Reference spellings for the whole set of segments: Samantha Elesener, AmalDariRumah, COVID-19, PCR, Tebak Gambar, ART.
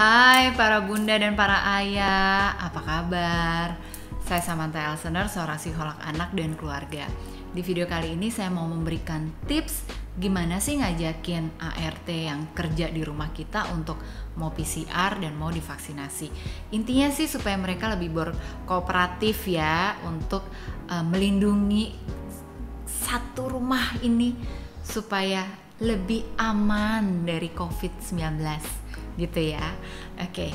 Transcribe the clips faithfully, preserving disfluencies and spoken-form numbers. Hai para bunda dan para ayah, apa kabar? Saya Samantha Elesener, seorang psikolog anak dan keluarga. Di video kali ini saya mau memberikan tips gimana sih ngajakin A R T yang kerja di rumah kita untuk mau P C R dan mau divaksinasi. Intinya sih supaya mereka lebih berkooperatif ya untuk uh, melindungi satu rumah ini supaya lebih aman dari COVID sembilan belas. Gitu ya. Oke,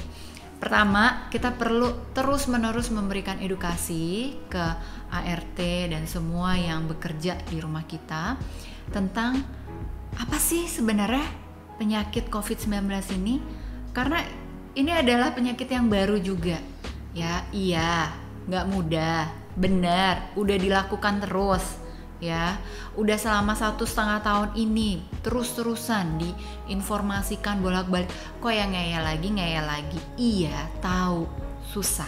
pertama kita perlu terus-menerus memberikan edukasi ke A R T dan semua yang bekerja di rumah kita tentang apa sih sebenarnya penyakit COVID sembilan belas ini, karena ini adalah penyakit yang baru juga ya. Iya, nggak mudah, bener, udah dilakukan terus ya, udah selama satu setengah tahun ini terus-terusan diinformasikan bolak-balik, kok yang ngeyel lagi ngeyel lagi. Iya, tahu susah,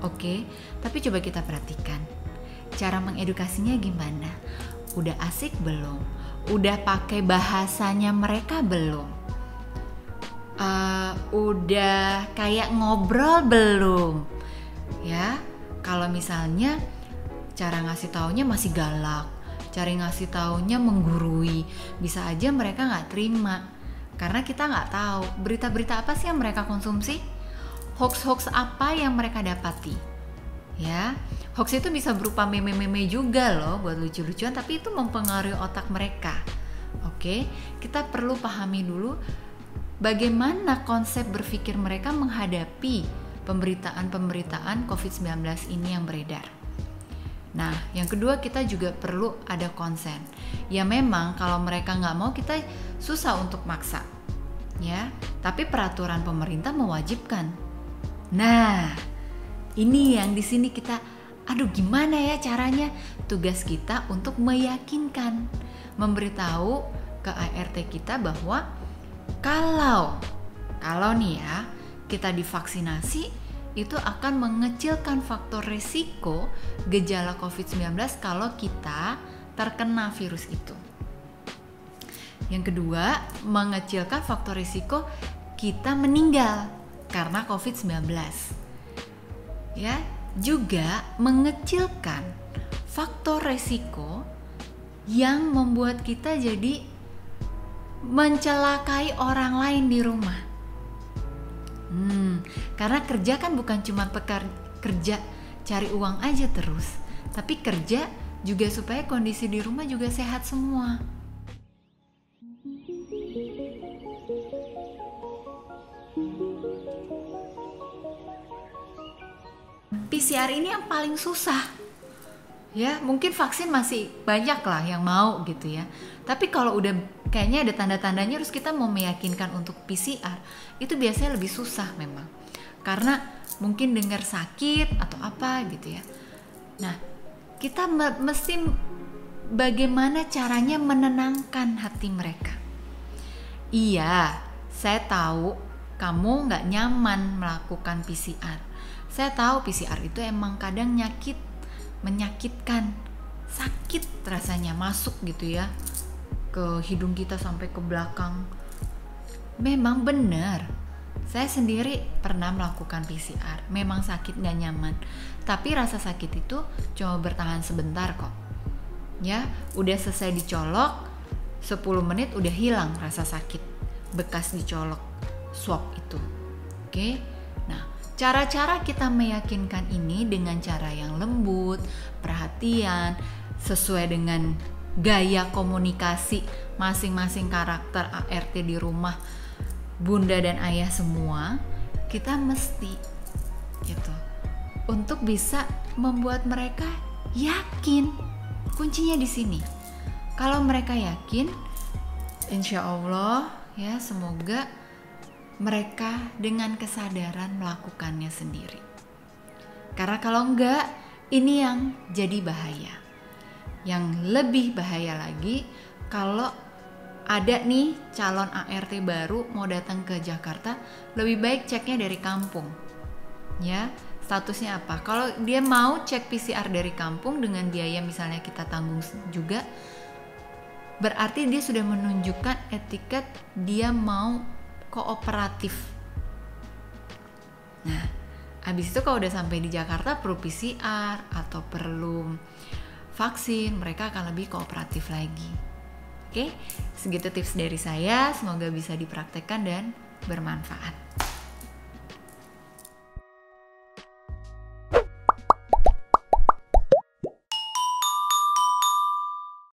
oke, tapi coba kita perhatikan cara mengedukasinya gimana. Udah asik belum? Udah pakai bahasanya mereka belum? Uh, udah kayak ngobrol belum ya? Kalau misalnya cara ngasih taunya masih galak, cara ngasih taunya menggurui, bisa aja mereka nggak terima karena kita nggak tahu berita-berita apa sih yang mereka konsumsi, hoax-hoax apa yang mereka dapati ya. Hoax itu bisa berupa meme-meme juga loh, buat lucu-lucuan, tapi itu mempengaruhi otak mereka. Oke, kita perlu pahami dulu bagaimana konsep berpikir mereka menghadapi pemberitaan-pemberitaan COVID sembilan belas ini yang beredar. Nah, yang kedua kita juga perlu ada konsen. Ya memang kalau mereka nggak mau kita susah untuk maksa, ya. Tapi peraturan pemerintah mewajibkan. Nah, ini yang di sini kita, aduh gimana ya caranya? Tugas kita untuk meyakinkan, memberitahu ke A R T kita bahwa kalau kalau nih ya kita divaksinasi, itu akan mengecilkan faktor resiko gejala COVID sembilan belas kalau kita terkena virus itu. Yang kedua, mengecilkan faktor resiko kita meninggal karena COVID sembilan belas. Ya, juga mengecilkan faktor resiko yang membuat kita jadi mencelakai orang lain di rumah. Hmm, karena kerja kan bukan cuma kerja cari uang aja terus, tapi kerja juga supaya kondisi di rumah juga sehat semua. P C R ini yang paling susah ya, mungkin vaksin masih banyak lah yang mau gitu ya, tapi kalau udah kayaknya ada tanda-tandanya harus kita mau meyakinkan untuk P C R itu biasanya lebih susah memang, karena mungkin dengar sakit atau apa gitu ya. Nah, kita mesti bagaimana caranya menenangkan hati mereka. Iya, saya tahu kamu nggak nyaman melakukan P C R. Saya tahu P C R itu emang kadang nyakit, menyakitkan, sakit rasanya masuk gitu ya, ke hidung kita sampai ke belakang. Memang benar, saya sendiri pernah melakukan P C R, memang sakit, gak nyaman, tapi rasa sakit itu cuma bertahan sebentar kok ya. Udah selesai dicolok sepuluh menit udah hilang rasa sakit bekas dicolok swab itu. Oke, nah cara-cara kita meyakinkan ini dengan cara yang lembut, perhatian, sesuai dengan gaya komunikasi masing-masing karakter A R T di rumah bunda dan ayah semua. Kita mesti gitu untuk bisa membuat mereka yakin. Kuncinya di sini. Kalau mereka yakin, insya Allah ya, semoga mereka dengan kesadaran melakukannya sendiri. Karena kalau enggak, ini yang jadi bahaya. Yang lebih bahaya lagi kalau ada nih calon A R T baru mau datang ke Jakarta, lebih baik ceknya dari kampung ya. Statusnya apa? Kalau dia mau cek P C R dari kampung dengan biaya misalnya kita tanggung juga, berarti dia sudah menunjukkan etiket dia mau kooperatif Habis itu kalau udah sampai di Jakarta perlu P C R atau perlu vaksin, mereka akan lebih kooperatif lagi. Oke, segitu tips dari saya, semoga bisa dipraktekkan dan bermanfaat.